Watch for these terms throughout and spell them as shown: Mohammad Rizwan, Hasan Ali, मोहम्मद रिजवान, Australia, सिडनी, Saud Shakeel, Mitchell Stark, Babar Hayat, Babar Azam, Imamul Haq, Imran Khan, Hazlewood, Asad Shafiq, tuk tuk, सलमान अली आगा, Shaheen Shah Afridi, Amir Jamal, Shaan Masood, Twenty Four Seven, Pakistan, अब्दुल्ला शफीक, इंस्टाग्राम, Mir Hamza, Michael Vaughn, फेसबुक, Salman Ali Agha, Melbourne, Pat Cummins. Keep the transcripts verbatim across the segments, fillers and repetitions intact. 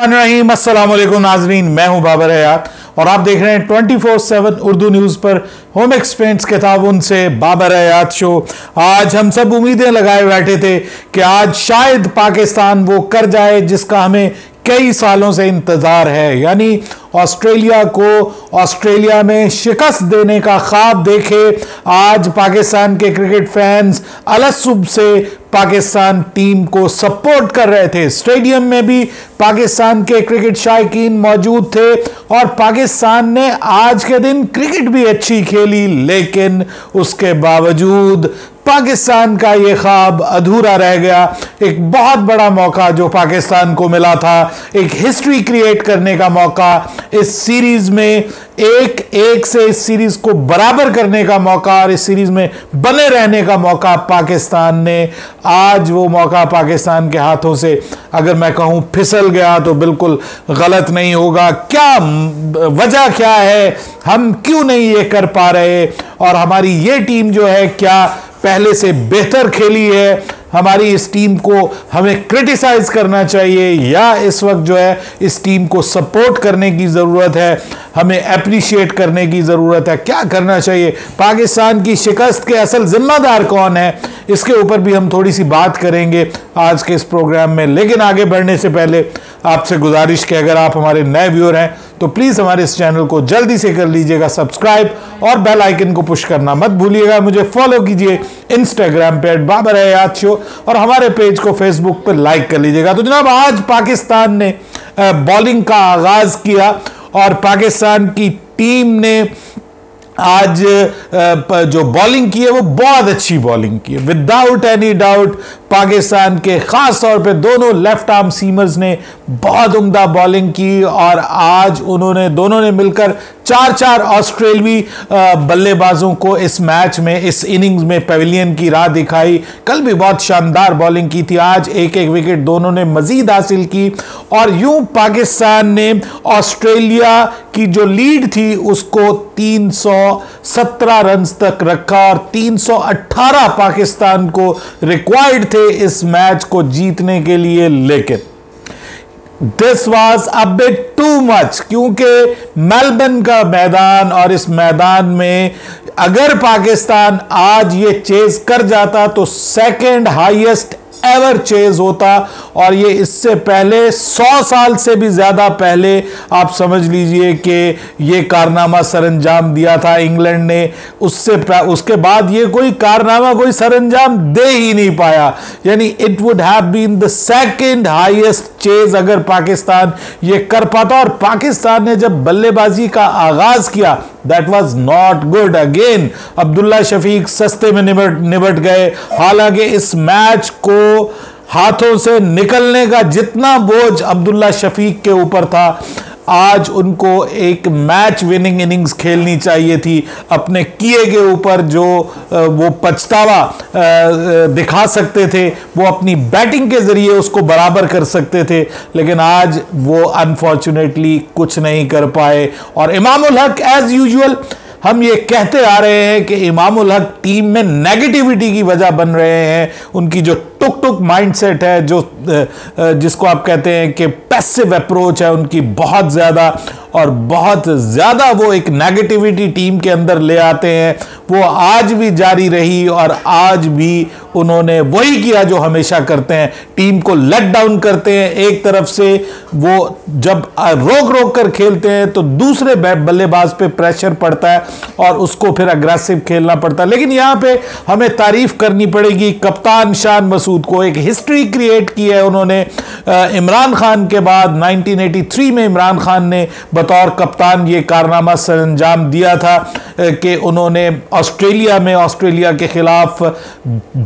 अस्सलामुअलैकुम नाज़रीन, मैं हूं बाबर हयात और आप देख रहे हैं twenty four seven Urdu news पर होम एक्सपेंट्स के ताउन से बाबर हयात शो। आज हम सब उम्मीदें लगाए बैठे थे कि आज शायद पाकिस्तान वो कर जाए जिसका हमें कई सालों से इंतज़ार है, यानी ऑस्ट्रेलिया को ऑस्ट्रेलिया में शिकस्त देने का ख्वाब देखे। आज पाकिस्तान के क्रिकेट फैंस अलसुब से पाकिस्तान टीम को सपोर्ट कर रहे थे। स्टेडियम में भी पाकिस्तान के क्रिकेट शायकीन मौजूद थे और पाकिस्तान ने आज के दिन क्रिकेट भी अच्छी खेली, लेकिन उसके बावजूद पाकिस्तान का ये ख्वाब अधूरा रह गया। एक बहुत बड़ा मौका जो पाकिस्तान को मिला था, एक हिस्ट्री क्रिएट करने का मौका, इस सीरीज में एक एक से इस सीरीज को बराबर करने का मौका और इस सीरीज में बने रहने का मौका पाकिस्तान ने, आज वो मौका पाकिस्तान के हाथों से, अगर मैं कहूं फिसल गया तो बिल्कुल गलत नहीं होगा। क्या वजह क्या है, हम क्यों नहीं ये कर पा रहे और हमारी ये टीम जो है क्या पहले से बेहतर खेली है? हमारी इस टीम को हमें क्रिटिसाइज करना चाहिए या इस वक्त जो है इस टीम को सपोर्ट करने की ज़रूरत है, हमें अप्रिशिएट करने की ज़रूरत है? क्या करना चाहिए? पाकिस्तान की शिकस्त के असल जिम्मेदार कौन है, इसके ऊपर भी हम थोड़ी सी बात करेंगे आज के इस प्रोग्राम में। लेकिन आगे बढ़ने से पहले आपसे गुजारिश कि अगर आप हमारे नए व्यूअर हैं तो प्लीज़ हमारे इस चैनल को जल्दी से कर लीजिएगा सब्सक्राइब और बेल आइकन को पुश करना मत भूलिएगा। मुझे फॉलो कीजिए इंस्टाग्राम पे बाबर हयात शो और हमारे पेज को फेसबुक पर लाइक कर लीजिएगा। तो जनाब, आज पाकिस्तान ने बॉलिंग का आगाज़ किया और पाकिस्तान की टीम ने आज जो बॉलिंग की है वो बहुत अच्छी बॉलिंग की है, विदाउट एनी डाउट। पाकिस्तान के ख़ास तौर पे दोनों लेफ्ट आर्म सीमर्स ने बहुत उम्दा बॉलिंग की और आज उन्होंने दोनों ने मिलकर चार चार ऑस्ट्रेलवी बल्लेबाजों को इस मैच में, इस इनिंग्स में पवेलियन की राह दिखाई। कल भी बहुत शानदार बॉलिंग की थी, आज एक एक विकेट दोनों ने मजीद हासिल की और यूं पाकिस्तान ने ऑस्ट्रेलिया की जो लीड थी उसको तीन सौ सत्रह रन तक रखा और तीन सौ अठारह पाकिस्तान को रिक्वायर्ड थे इस मैच को जीतने के लिए। लेकिन this was a bit too much, क्योंकि मेलबर्न का मैदान और इस मैदान में अगर पाकिस्तान आज ये चेज कर जाता तो सेकंड हाईएस्ट एवर चेज होता और ये इससे पहले सौ साल से भी ज़्यादा पहले, आप समझ लीजिए कि ये कारनामा सरंजाम दिया था इंग्लैंड ने। उससे उसके बाद ये कोई कारनामा, कोई सरंजाम दे ही नहीं पाया, यानी it would have been the second highest chase अगर पाकिस्तान ये कर पाता। और पाकिस्तान ने जब बल्लेबाजी का आगाज़ किया that was not good again. अब्दुल्ला शफीक सस्ते में निबट निबट गए, हालांकि इस मैच को हाथों से निकलने का जितना बोझ अब्दुल्ला शफीक के ऊपर था, आज उनको एक मैच विनिंग इनिंग्स खेलनी चाहिए थी। अपने किए के ऊपर जो वो पछतावा दिखा सकते थे, वो अपनी बैटिंग के जरिए उसको बराबर कर सकते थे, लेकिन आज वो अनफॉर्चुनेटली कुछ नहीं कर पाए। और इमामुल हक, एज यूजुअल हम ये कहते आ रहे हैं कि इमामुल हक टीम में नेगेटिविटी की वजह बन रहे हैं। उनकी जो टुक टुक माइंडसेट है, जो जिसको आप कहते हैं कि पैसिव अप्रोच है उनकी, बहुत ज़्यादा और बहुत ज़्यादा वो एक नेगेटिविटी टीम के अंदर ले आते हैं। वो आज भी जारी रही और आज भी उन्होंने वही किया जो हमेशा करते हैं, टीम को लेट डाउन करते हैं। एक तरफ से वो जब रोक रोक कर खेलते हैं तो दूसरे बल्लेबाज पे प्रेशर पड़ता है और उसको फिर अग्रेसिव खेलना पड़ता है। लेकिन यहाँ पे हमें तारीफ करनी पड़ेगी कप्तान शान मसूद को, एक हिस्ट्री क्रिएट की है उन्होंने। इमरान खान के बाद नाइनटीन एटी थ्री में इमरान खान ने बतौर कप्तान ये कारनामा सरअंजाम दिया था कि उन्होंने ऑस्ट्रेलिया में, ऑस्ट्रेलिया के खिलाफ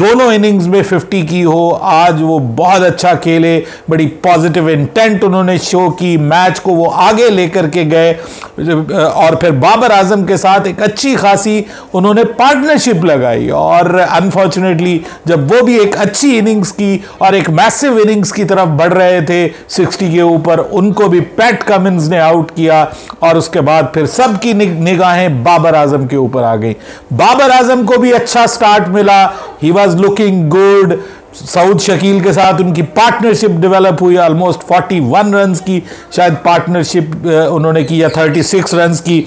दोनों इनिंग्स में फिफ्टी की हो। आज वो बहुत अच्छा खेले, बड़ी पॉजिटिव इंटेंट उन्होंने शो की, मैच को वो आगे लेकर के गए और फिर बाबर आजम के साथ एक अच्छी खासी उन्होंने पार्टनरशिप लगाई और अनफॉर्चुनेटली जब वो भी एक अच्छी इनिंग्स की और एक मैसिव इनिंग्स की तरफ बढ़ रहे थे सिक्सटी के ऊपर, उनको भी पैट कमिंस ने आउट किया और उसके बाद फिर सबकी निगाहें बाबर आजम के ऊपर आ गई। बाबर आजम को भी अच्छा स्टार्ट मिला, he was looking good, Saud Shakeel के साथ उनकी पार्टनरशिप डेवलप हुई, ऑलमोस्ट इकतालीस रन्स की शायद पार्टनरशिप उन्होंने की या छत्तीस रन्स की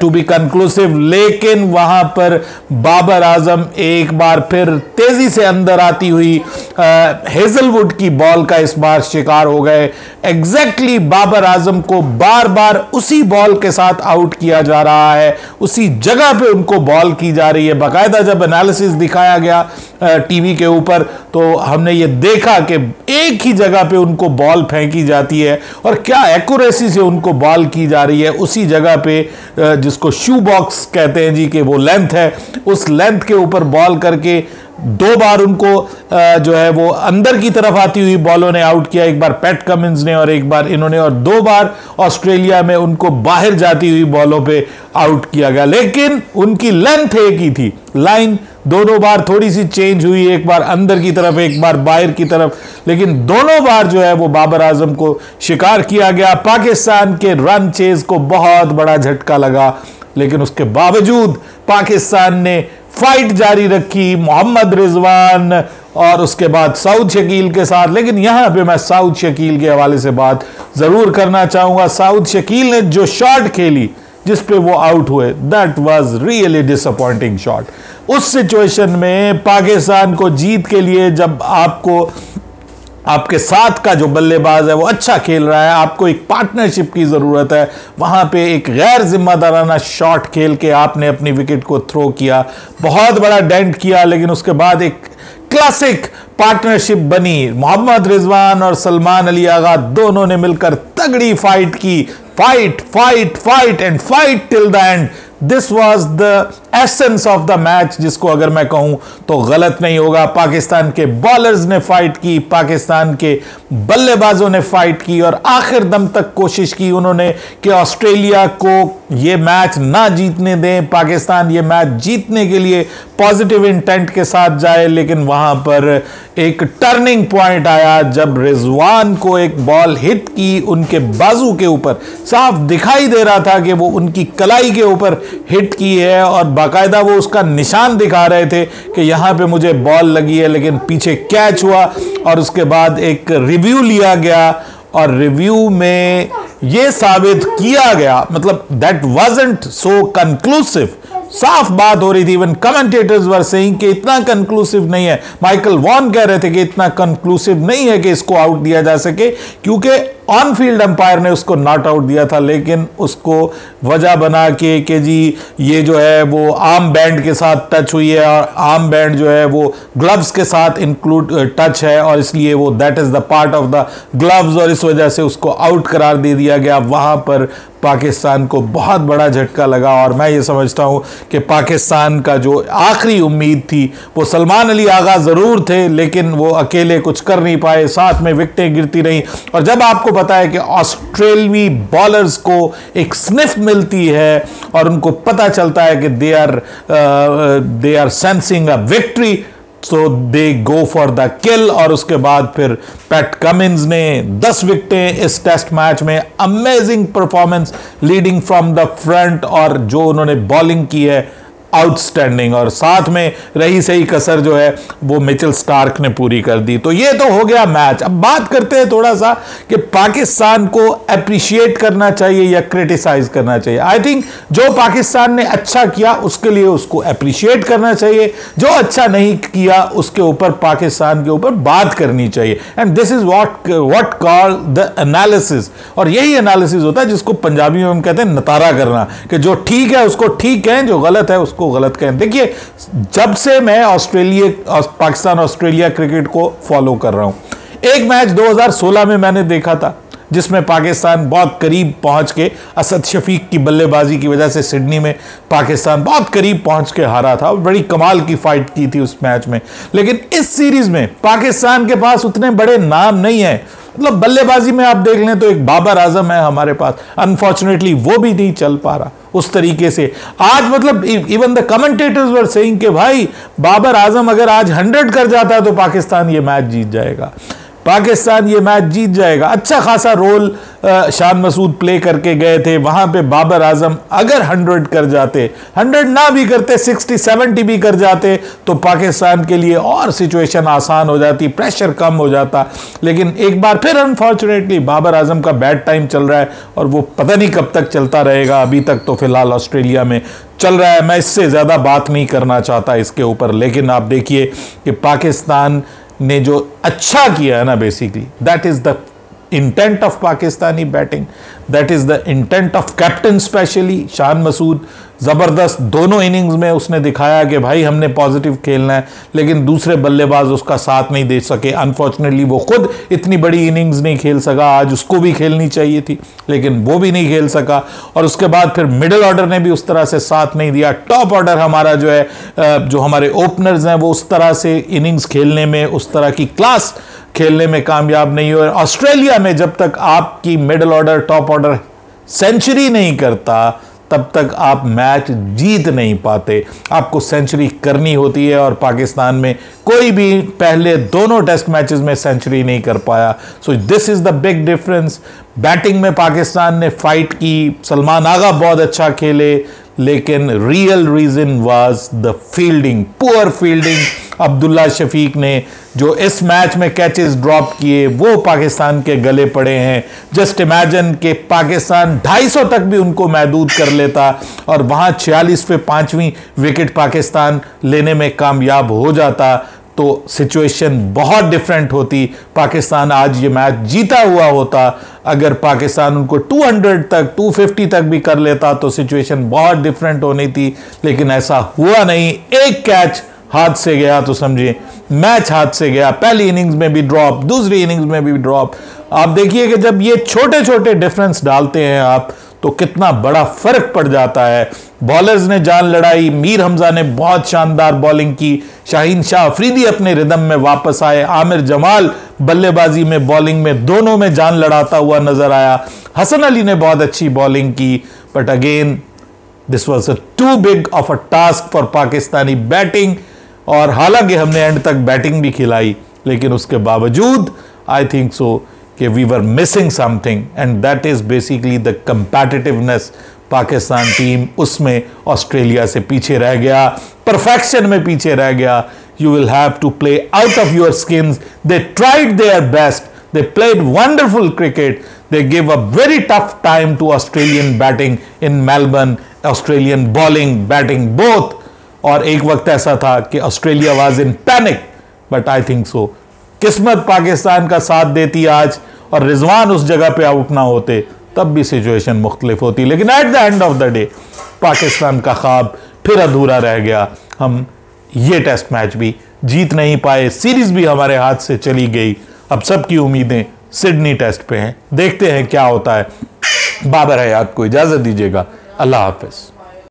टू बी कंक्लूसिव, लेकिन वहाँ पर बाबर आजम एक बार फिर तेज़ी से अंदर आती हुई हेजलवुड की बॉल का इस बार शिकार हो गए। एग्जैक्टली बाबर आजम को बार बार उसी बॉल के साथ आउट किया जा रहा है, उसी जगह पे उनको बॉल की जा रही है। बाकायदा जब एनालिसिस दिखाया गया टीवी के ऊपर तो हमने ये देखा कि एक ही जगह पे उनको बॉल फेंकी जाती है और क्या एक्यूरेसी से उनको बॉल की जा रही है, उसी जगह पे जिसको शू बॉक्स कहते हैं जी, कि वो लेंथ है, उस लेंथ के ऊपर बॉल करके दो बार उनको जो है वो अंदर की तरफ आती हुई बॉलों ने आउट किया। एक बार पैट कमिंस ने और एक बार इन्होंने, और दो बार ऑस्ट्रेलिया में उनको बाहर जाती हुई बॉलों पे आउट किया गया। लेकिन उनकी लेंथ एक ही थी, लाइन दोनों बार थोड़ी सी चेंज हुई, एक बार अंदर की तरफ एक बार बाहर की तरफ, लेकिन दोनों बार जो है वो बाबर आजम को शिकार किया गया। पाकिस्तान के रन चेज को बहुत बड़ा झटका लगा, लेकिन उसके बावजूद पाकिस्तान ने फाइट जारी रखी मोहम्मद रिजवान और उसके बाद सऊद शकील के साथ। लेकिन यहाँ पे मैं सऊद शकील के हवाले से बात ज़रूर करना चाहूँगा। सऊद शकील ने जो शॉट खेली जिस पे वो आउट हुए, that was really disappointing shot. उस सिचुएशन में पाकिस्तान को जीत के लिए, जब आपको आपके साथ का जो बल्लेबाज है वो अच्छा खेल रहा है, आपको एक पार्टनरशिप की ज़रूरत है, वहाँ पे एक गैर जिम्मेदाराना शॉट खेल के आपने अपनी विकेट को थ्रो किया, बहुत बड़ा डेंट किया। लेकिन उसके बाद एक क्लासिक पार्टनरशिप बनी, मोहम्मद रिजवान और सलमान अली आगा दोनों ने मिलकर तगड़ी फाइट की, fight fight fight and fight till the end. This was the essence of the match, जिसको अगर मैं कहूं तो गलत नहीं होगा। पाकिस्तान के बॉलर्स ने फाइट की, पाकिस्तान के बल्लेबाजों ने फाइट की और आखिर दम तक कोशिश की उन्होंने कि ऑस्ट्रेलिया को ये मैच ना जीतने दें, पाकिस्तान ये मैच जीतने के लिए पॉजिटिव इंटेंट के साथ जाए। लेकिन वहां पर एक टर्निंग पॉइंट आया जब रिजवान को एक बॉल हिट की उनके बाजू के ऊपर, साफ दिखाई दे रहा था कि वो उनकी कलाई के ऊपर हिट की है और बाकायदा वो उसका निशान दिखा रहे थे कि यहाँ पे मुझे बॉल लगी है, लेकिन पीछे कैच हुआ और उसके बाद एक रिव्यू लिया गया और रिव्यू में ये साबित किया गया, मतलब दैट वाजंट सो कंक्लूसिव, साफ बात हो रही थी। इवन कमेंटेटर्स वर सेइंग कि इतना कंक्लूसिव नहीं है, माइकल वॉन कह रहे थे कि इतना कंक्लूसिव नहीं है कि इसको आउट दिया जा सके, क्योंकि ऑन फील्ड अंपायर ने उसको नॉट आउट दिया था, लेकिन उसको वजह बना के कि जी ये जो है वो आर्म बैंड के साथ टच हुई है और आर्म बैंड जो है वो ग्लव्स के साथ इंक्लूड टच है और इसलिए वो that is the part of the gloves, और इस वजह से उसको आउट करार दे दिया गया। वहाँ पर पाकिस्तान को बहुत बड़ा झटका लगा और मैं ये समझता हूँ कि पाकिस्तान का जो आखिरी उम्मीद थी वो सलमान अली आगा ज़रूर थे, लेकिन वो अकेले कुछ कर नहीं पाए, साथ में विकटें गिरती रहीं। और जब आपको पता है कि ऑस्ट्रेलवी बॉलर्स को एक स्निफ मिलती है और उनको पता चलता है कि they are they are sensing a victory, so they go for the kill. और उसके बाद फिर पैट कमिंस ने दस विकटें इस टेस्ट मैच में, amazing performance, leading from the front, और जो उन्होंने बॉलिंग की है आउटस्टैंडिंग, और साथ में रही सही कसर जो है वो मिचेल स्टार्क ने पूरी कर दी। तो ये तो हो गया मैच। अब बात करते हैं थोड़ा सा कि पाकिस्तान को अप्रिशिएट करना चाहिए या क्रिटिसाइज करना चाहिए। आई थिंक जो पाकिस्तान ने अच्छा किया उसके लिए उसको अप्रिशिएट करना चाहिए, जो अच्छा नहीं किया उसके ऊपर पाकिस्तान के ऊपर बात करनी चाहिए। And this is what what call the analysis, और यही एनालिसिस होता है जिसको पंजाबी में हम कहते हैं नतारा करना, कि जो ठीक है उसको ठीक है, जो गलत है उसको को गलत कहें। देखिए, जब से मैं ऑस्ट्रेलिया पाकिस्तान ऑस्ट्रेलिया क्रिकेट को फॉलो कर रहा हूं, एक मैच दो हज़ार सोलह में मैंने देखा था जिसमें पाकिस्तान बहुत करीब पहुंच के, असद शफीक की बल्लेबाजी की वजह से सिडनी में पाकिस्तान बहुत करीब पहुंच के हारा था और बड़ी कमाल की फाइट की थी उस मैच में। लेकिन इस सीरीज में पाकिस्तान के पास उतने बड़े नाम नहीं है, मतलब बल्लेबाजी में आप देख लें तो एक बाबर आजम है हमारे पास, अनफॉर्चुनेटली वो भी नहीं चल पा रहा उस तरीके से आज। मतलब even the commentators were saying कि भाई बाबर आजम अगर आज हंड्रेड कर जाता है तो पाकिस्तान ये मैच जीत जाएगा। पाकिस्तान ये मैच जीत जाएगा। अच्छा खासा रोल शान मसूद प्ले करके गए थे, वहाँ पे बाबर आजम अगर हंड्रेड कर जाते, हंड्रेड ना भी करते सिक्सटी सेवेंटी भी कर जाते तो पाकिस्तान के लिए और सिचुएशन आसान हो जाती, प्रेशर कम हो जाता। लेकिन एक बार फिर अनफॉर्चुनेटली बाबर आजम का बैड टाइम चल रहा है और वो पता नहीं कब तक चलता रहेगा, अभी तक तो फिलहाल ऑस्ट्रेलिया में चल रहा है। मैं इससे ज़्यादा बात नहीं करना चाहता इसके ऊपर, लेकिन आप देखिए कि पाकिस्तान ने जो अच्छा किया है ना, basically that is the intent of Pakistani batting, that is the intent of captain specially Shan Masood. ज़बरदस्त दोनों इनिंग्स में उसने दिखाया कि भाई हमने पॉजिटिव खेलना है, लेकिन दूसरे बल्लेबाज उसका साथ नहीं दे सके। अनफॉर्चुनेटली वो खुद इतनी बड़ी इनिंग्स नहीं खेल सका, आज उसको भी खेलनी चाहिए थी लेकिन वो भी नहीं खेल सका। और उसके बाद फिर मिडिल ऑर्डर ने भी उस तरह से साथ नहीं दिया, टॉप ऑर्डर हमारा जो है, जो हमारे ओपनर्स हैं वो उस तरह से इनिंग्स खेलने में, उस तरह की क्लास खेलने में कामयाब नहीं हुए। ऑस्ट्रेलिया में जब तक आपकी middle order top order century नहीं करता तब तक आप मैच जीत नहीं पाते, आपको सेंचुरी करनी होती है। और पाकिस्तान में कोई भी पहले दोनों टेस्ट मैचेस में सेंचुरी नहीं कर पाया। So this is the big difference. Batting में पाकिस्तान ने फाइट की, सलमान आगा बहुत अच्छा खेले, लेकिन real reason was the fielding, poor fielding. अब्दुल्ला शफीक ने जो इस मैच में कैचेस ड्रॉप किए वो पाकिस्तान के गले पड़े हैं। जस्ट इमेजिन कि पाकिस्तान दो सौ पचास तक भी उनको महदूद कर लेता और वहाँ छियालीस पे पाँचवीं विकेट पाकिस्तान लेने में कामयाब हो जाता तो सिचुएशन बहुत डिफरेंट होती। पाकिस्तान आज ये मैच जीता हुआ होता। अगर पाकिस्तान उनको दो सौ तक, दो सौ पचास तक भी कर लेता तो सिचुएशन बहुत डिफरेंट होनी थी, लेकिन ऐसा हुआ नहीं। एक कैच हाथ से गया तो समझिए मैच हाथ से गया। पहली इनिंग्स में भी ड्रॉप, दूसरी इनिंग्स में भी ड्रॉप। आप देखिए कि जब ये छोटे छोटे डिफरेंस डालते हैं आप तो कितना बड़ा फर्क पड़ जाता है। बॉलर्स ने जान लड़ाई, मीर हमजा ने बहुत शानदार बॉलिंग की, शाहीन शाह अफरीदी अपने रिदम में वापस आए, आमिर जमाल बल्लेबाजी में, बॉलिंग में दोनों में जान लड़ाता हुआ नजर आया। हसन अली ने बहुत अच्छी बॉलिंग की, but again this was a too big of a task for Pakistani batting. और हालांकि हमने एंड तक बैटिंग भी खिलाई, लेकिन उसके बावजूद आई थिंक सो कि we were missing something and that is basically the competitiveness. Pakistan team उसमें ऑस्ट्रेलिया से पीछे रह गया, परफेक्शन में पीछे रह गया। You will have to play out of your skins. They tried their best, they played wonderful cricket, they give a very tough time to Australian batting in Melbourne, Australian bowling batting both. और एक वक्त ऐसा था कि Australia was in panic, but I think so किस्मत पाकिस्तान का साथ देती आज और रिजवान उस जगह पे आउट ना होते तब भी सिचुएशन मुख्तलिफ होती। लेकिन at the end of the day Pakistan का ख्वाब फिर अधूरा रह गया, हम ये टेस्ट मैच भी जीत नहीं पाए, सीरीज भी हमारे हाथ से चली गई। अब सबकी उम्मीदें सिडनी टेस्ट पे हैं, देखते हैं क्या होता है। बाबर हयात को इजाज़त दीजिएगा, अल्लाह हाफिज़।